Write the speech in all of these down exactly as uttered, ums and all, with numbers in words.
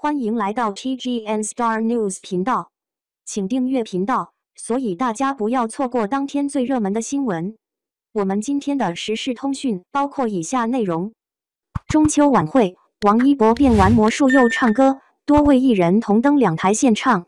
欢迎来到 T G N Star News 频道，请订阅频道，所以大家不要错过当天最热门的新闻。我们今天的时事通讯包括以下内容：中秋晚会，王一博变玩魔术又唱歌，多位艺人同登两台献唱。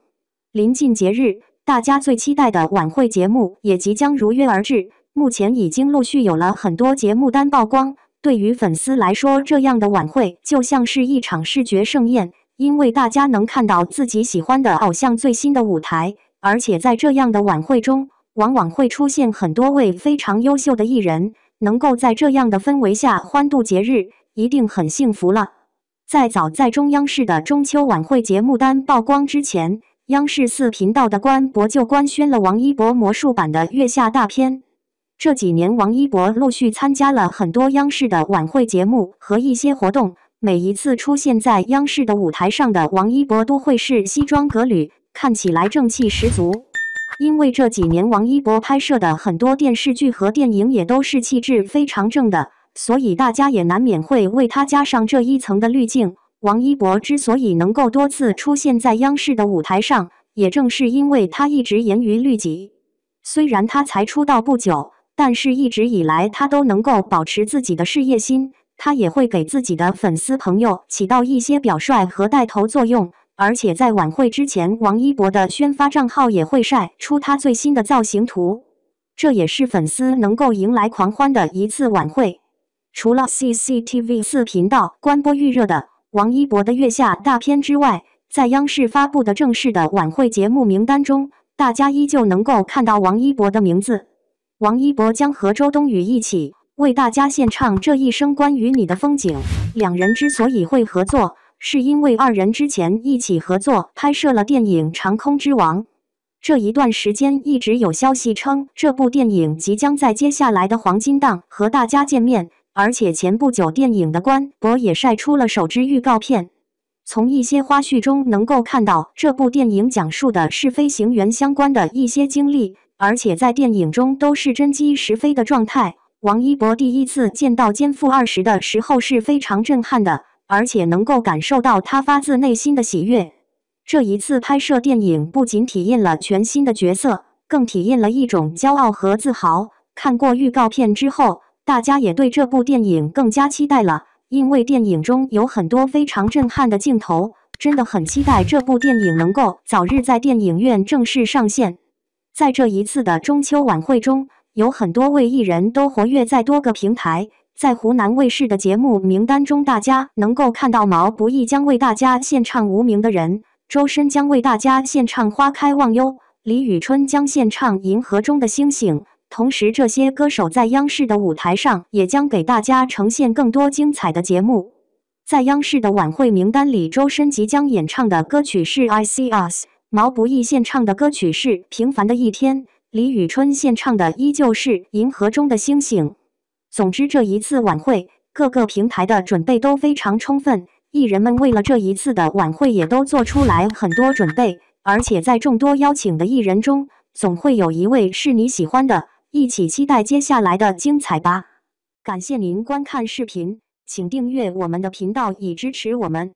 临近节日，大家最期待的晚会节目也即将如约而至。目前已经陆续有了很多节目单曝光。对于粉丝来说，这样的晚会就像是一场视觉盛宴。 因为大家能看到自己喜欢的偶像最新的舞台，而且在这样的晚会中，往往会出现很多位非常优秀的艺人，能够在这样的氛围下欢度节日，一定很幸福了。在早在中央视的中秋晚会节目单曝光之前，央视四频道的官博就官宣了王一博魔术版的月下大片。这几年，王一博陆续参加了很多央视的晚会节目和一些活动。 每一次出现在央视的舞台上的王一博都会是西装革履，看起来正气十足。因为这几年王一博拍摄的很多电视剧和电影也都是气质非常正的，所以大家也难免会为他加上这一层的滤镜。王一博之所以能够多次出现在央视的舞台上，也正是因为他一直严于律己。虽然他才出道不久，但是一直以来他都能够保持自己的事业心。 他也会给自己的粉丝朋友起到一些表率和带头作用，而且在晚会之前，王一博的宣发账号也会晒出他最新的造型图，这也是粉丝能够迎来狂欢的一次晚会。除了 C C T V 四频道官播预热的王一博的月下大片之外，在央视发布的正式的晚会节目名单中，大家依旧能够看到王一博的名字。王一博将和周冬雨一起 为大家献唱这一生关于你的风景。两人之所以会合作，是因为二人之前一起合作拍摄了电影《长空之王》。这一段时间一直有消息称，这部电影即将在接下来的黄金档和大家见面。而且前不久，电影的官博也晒出了首支预告片。从一些花絮中能够看到，这部电影讲述的是飞行员相关的一些经历，而且在电影中都是真机实飞的状态。 王一博第一次见到肩负二十的时候是非常震撼的，而且能够感受到他发自内心的喜悦。这一次拍摄电影，不仅体验了全新的角色，更体验了一种骄傲和自豪。看过预告片之后，大家也对这部电影更加期待了，因为电影中有很多非常震撼的镜头，真的很期待这部电影能够早日在电影院正式上线。在这一次的中秋晚会中， 有很多位艺人都活跃在多个平台，在湖南卫视的节目名单中，大家能够看到毛不易将为大家献唱《无名的人》，周深将为大家献唱《花开忘忧》，李宇春将献唱《银河中的星星》。同时，这些歌手在央视的舞台上也将给大家呈现更多精彩的节目。在央视的晚会名单里，周深即将演唱的歌曲是《I See Us》，毛不易献唱的歌曲是《平凡的一天》。 李宇春献唱的依旧是《银河中的星星》。总之，这一次晚会，各个平台的准备都非常充分，艺人们为了这一次的晚会也都做出来很多准备。而且，在众多邀请的艺人中，总会有一位是你喜欢的，一起期待接下来的精彩吧！感谢您观看视频，请订阅我们的频道以支持我们。